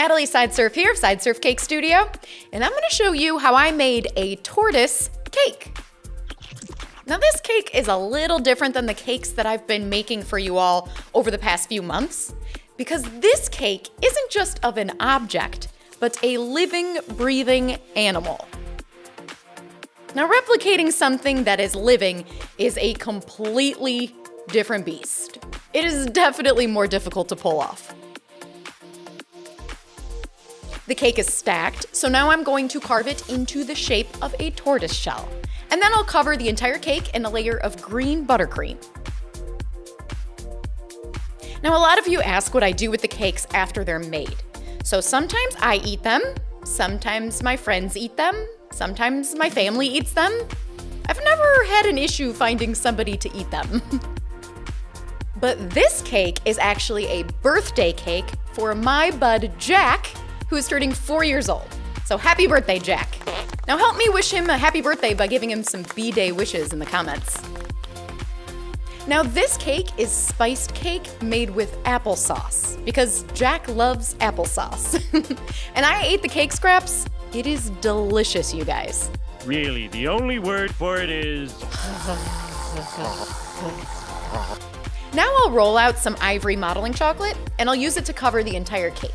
Natalie Sideserf here, Sideserf Cake Studio, and I'm gonna show you how I made a tortoise cake. Now this cake is a little different than the cakes that I've been making for you all over the past few months, because this cake isn't just of an object, but a living, breathing animal. Now replicating something that is living is a completely different beast. It is definitely more difficult to pull off. The cake is stacked, so now I'm going to carve it into the shape of a tortoise shell. And then I'll cover the entire cake in a layer of green buttercream. Now, a lot of you ask what I do with the cakes after they're made. So sometimes I eat them, sometimes my friends eat them, sometimes my family eats them. I've never had an issue finding somebody to eat them. But this cake is actually a birthday cake for my bud Jack, who is turning 4 years old. So happy birthday, Jack. Now help me wish him a happy birthday by giving him some B-Day wishes in the comments. Now this cake is spiced cake made with applesauce because Jack loves applesauce. And I ate the cake scraps. It is delicious, you guys. Really, the only word for it is... Now I'll roll out some ivory modeling chocolate and I'll use it to cover the entire cake.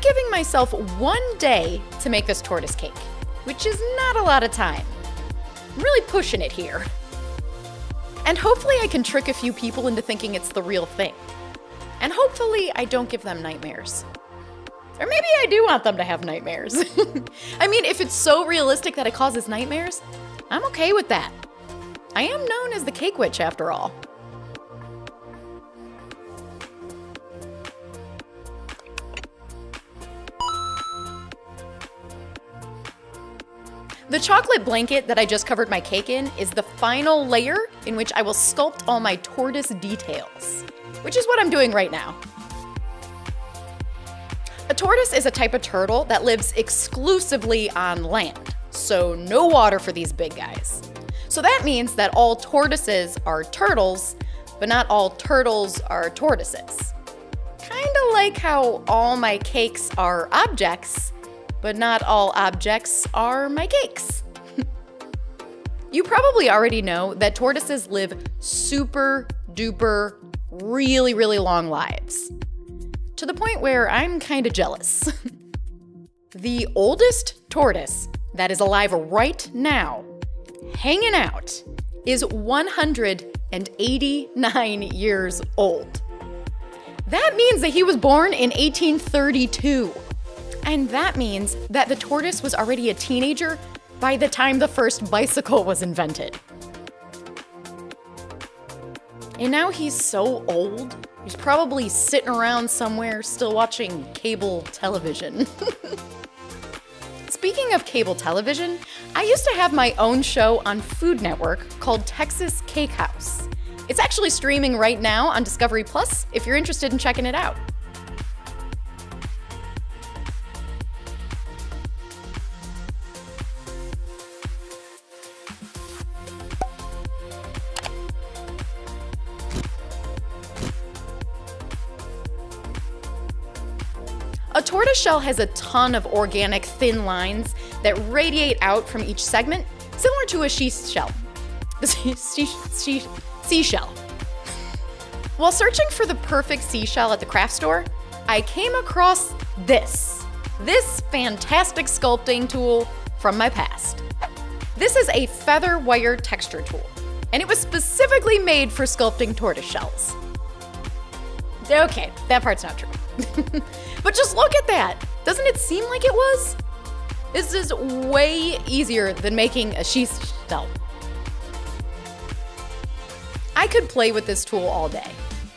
Giving myself 1 day to make this tortoise cake, which is not a lot of time. I'm really pushing it here. And hopefully I can trick a few people into thinking it's the real thing. And hopefully I don't give them nightmares. Or maybe I do want them to have nightmares. I mean, if it's so realistic that it causes nightmares, I'm okay with that. I am known as the Cake Witch after all. The chocolate blanket that I just covered my cake in is the final layer in which I will sculpt all my tortoise details, which is what I'm doing right now. A tortoise is a type of turtle that lives exclusively on land, so no water for these big guys. So that means that all tortoises are turtles, but not all turtles are tortoises. Kinda like how all my cakes are objects, but not all objects are my cakes. You probably already know that tortoises live super duper really long lives, to the point where I'm kind of jealous. The oldest tortoise that is alive right now, hanging out, is 189 years old. That means that he was born in 1832. And that means that the tortoise was already a teenager by the time the first bicycle was invented. And now he's so old, he's probably sitting around somewhere still watching cable television. Speaking of cable television, I used to have my own show on Food Network called Texas Cake House. It's actually streaming right now on Discovery Plus if you're interested in checking it out. A tortoiseshell has a ton of organic thin lines that radiate out from each segment, similar to a seashell. While searching for the perfect seashell at the craft store, I came across this fantastic sculpting tool from my past. This is a feather wire texture tool, and it was specifically made for sculpting tortoiseshells. Okay, that part's not true. But just look at that. Doesn't it seem like it was? This is way easier than making a seashell. I could play with this tool all day.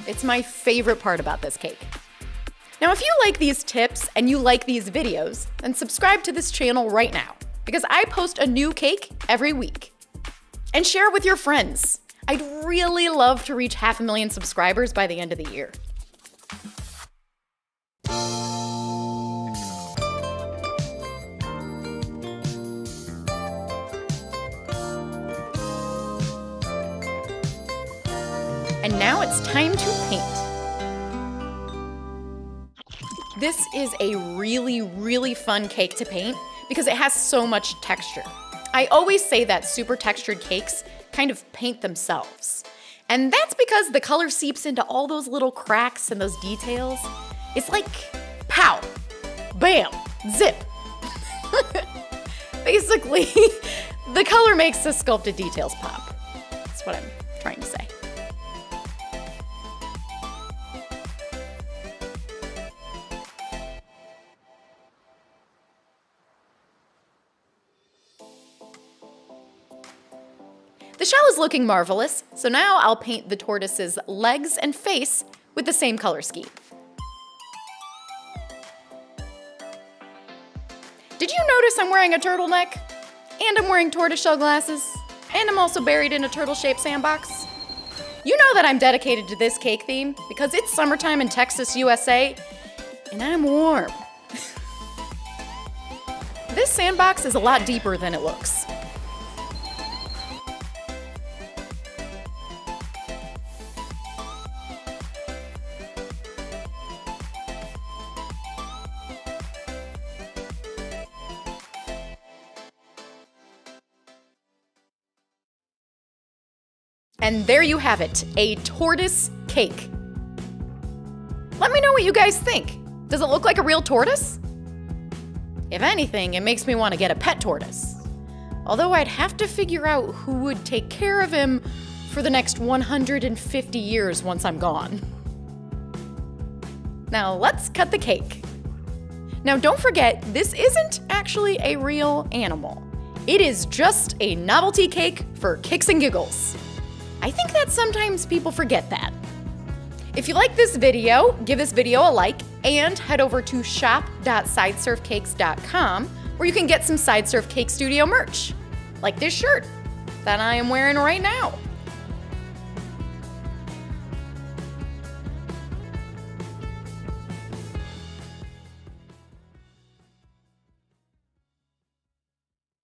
It's my favorite part about this cake. Now, if you like these tips and you like these videos, then subscribe to this channel right now because I post a new cake every week. And share it with your friends. I'd really love to reach 500,000 subscribers by the end of the year. And now it's time to paint. This is a really, really fun cake to paint because it has so much texture. I always say that super textured cakes kind of paint themselves. And that's because the color seeps into all those little cracks and those details. It's like pow, bam, zip. Basically, the color makes the sculpted details pop. That's what I'm trying to say. The shell is looking marvelous, so now I'll paint the tortoise's legs and face with the same color scheme. Did you notice I'm wearing a turtleneck? And I'm wearing tortoiseshell glasses? And I'm also buried in a turtle-shaped sandbox? You know that I'm dedicated to this cake theme because it's summertime in Texas, USA, and I'm warm. This sandbox is a lot deeper than it looks. And there you have it, a tortoise cake. Let me know what you guys think. Does it look like a real tortoise? If anything, it makes me want to get a pet tortoise. Although I'd have to figure out who would take care of him for the next 150 years once I'm gone. Now let's cut the cake. Now don't forget, this isn't actually a real animal. It is just a novelty cake for kicks and giggles. I think that sometimes people forget that. If you like this video, give this video a like and head over to shop.sideserfcakes.com where you can get some Sideserf Cake Studio merch, like this shirt that I am wearing right now.